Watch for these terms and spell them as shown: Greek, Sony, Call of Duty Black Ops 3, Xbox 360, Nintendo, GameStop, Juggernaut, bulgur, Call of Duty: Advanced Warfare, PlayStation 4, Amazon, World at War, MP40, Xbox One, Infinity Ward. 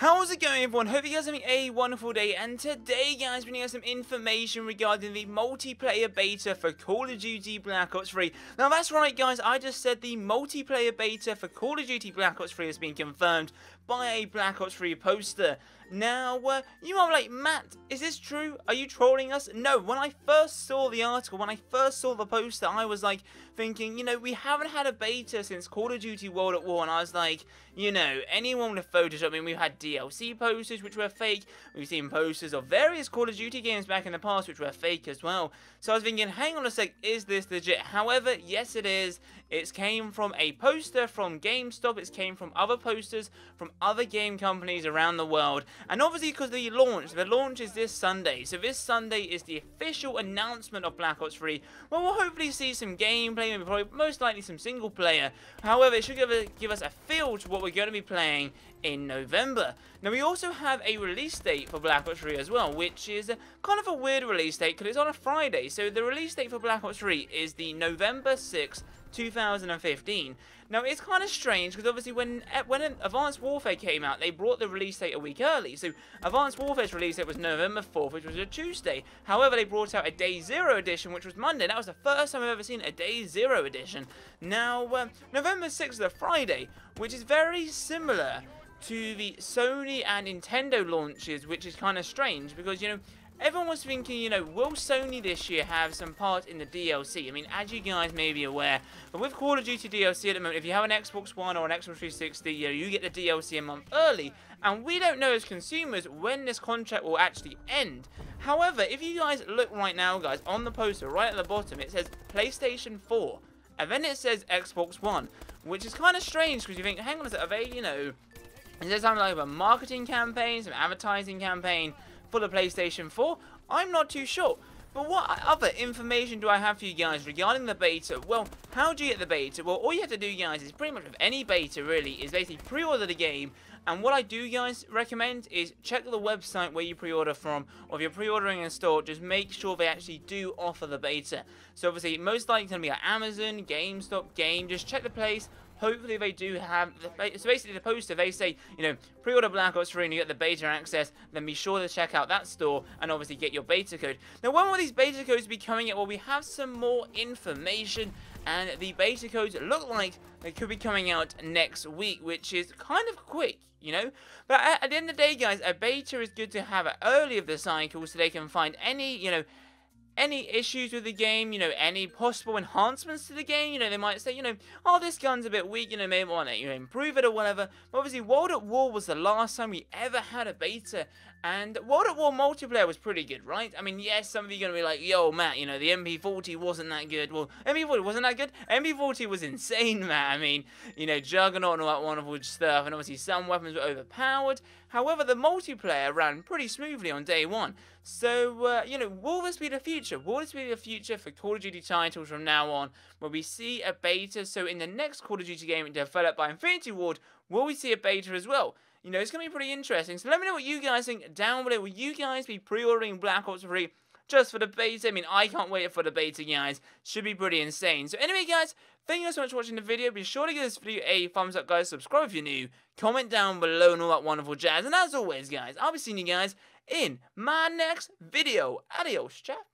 How's it going, everyone? Hope you guys are having a wonderful day, and today, guys, we're going to get some information regarding the multiplayer beta for Call of Duty Black Ops 3. Now, that's right, guys, I just said the multiplayer beta for Call of Duty Black Ops 3 has been confirmed by a Black Ops 3 poster. Now, you are like, Matt, is this true? Are you trolling us? No, when I first saw the article, when I first saw the poster, I was like, thinking, you know, we haven't had a beta since Call of Duty World at War, and I was like, you know, anyone with Photoshop, I mean, we've had DLC posters which were fake, we've seen posters of various Call of Duty games back in the past which were fake as well, so I was thinking, hang on a sec, is this legit? However, yes it is. It came from a poster from GameStop, it came from other posters from other game companies around the world, and obviously because the launch is this Sunday, so this Sunday is the official announcement of Black Ops 3, well, we'll hopefully see some gameplay, maybe probably most likely some single player. However, it should give us a feel to what we're going to be playing in November. Now, we also have a release date for Black Ops 3 as well, which is kind of a weird release date because it's on a Friday. So the release date for Black Ops 3 is the November 6th, 2015. Now, it's kind of strange because obviously when Advanced Warfare came out, they brought the release date a week early. So Advanced Warfare's release date was November 4th, which was a Tuesday. However, they brought out a Day Zero edition, which was Monday. That was the first time I've ever seen a Day Zero edition. Now, November 6th is a Friday, which is very similar to the Sony and Nintendo launches, which is kind of strange because, you know, everyone was thinking, you know, will Sony this year have some part in the DLC? I mean, as you guys may be aware, but with Call of Duty DLC at the moment, if you have an Xbox One or an Xbox 360, you know, you get the DLC a month early, and we don't know as consumers when this contract will actually end. However, if you guys look right now, guys, on the poster right at the bottom, it says PlayStation 4, and then it says Xbox One, which is kind of strange because you think, hang on a second, are they, you know, is there something like a marketing campaign, some advertising campaign for the PlayStation 4? I'm not too sure. But what other information do I have for you guys regarding the beta? Well, how do you get the beta? Well, all you have to do, guys, is pretty much with any beta, really, is basically pre-order the game. And what I do, guys, recommend is check the website where you pre-order from, or if you're pre-ordering in a store, just make sure they actually do offer the beta. So, obviously, most likely it's going to be like Amazon, GameStop, Game, just check the place. Hopefully they do have, so basically the poster, they say, you know, pre-order Black Ops 3 and you get the beta access, then be sure to check out that store and obviously get your beta code. Now, when will these beta codes be coming out? Well, we have some more information, and the beta codes look like they could be coming out next week, which is kind of quick, you know? But at the end of the day, guys, a beta is good to have early of the cycle so they can find any, you know, any issues with the game, you know, any possible enhancements to the game. You know, they might say, you know, oh, this gun's a bit weak, you know, maybe want to, you know, improve it or whatever. But obviously, World at War was the last time we ever had a beta, and World at War multiplayer was pretty good, right? I mean, yes, some of you are going to be like, yo, Matt, you know, the MP40 wasn't that good. Well, MP40 wasn't that good? MP40 was insane, Matt. I mean, you know, Juggernaut and all that wonderful stuff, and obviously some weapons were overpowered. However, the multiplayer ran pretty smoothly on day one. So, you know, will this be the future? Will this be the future for Call of Duty titles from now on, where we see a beta? So in the next Call of Duty game developed by Infinity Ward, will we see a beta as well? You know, it's going to be pretty interesting. So let me know what you guys think down below. Will you guys be pre-ordering Black Ops 3 just for the beta? I mean, I can't wait for the beta, guys. Should be pretty insane. So anyway, guys, thank you guys so much for watching the video. Be sure to give this video a thumbs up, guys. Subscribe if you're new. Comment down below and all that wonderful jazz. And as always, guys, I'll be seeing you guys in my next video. Adios, chat.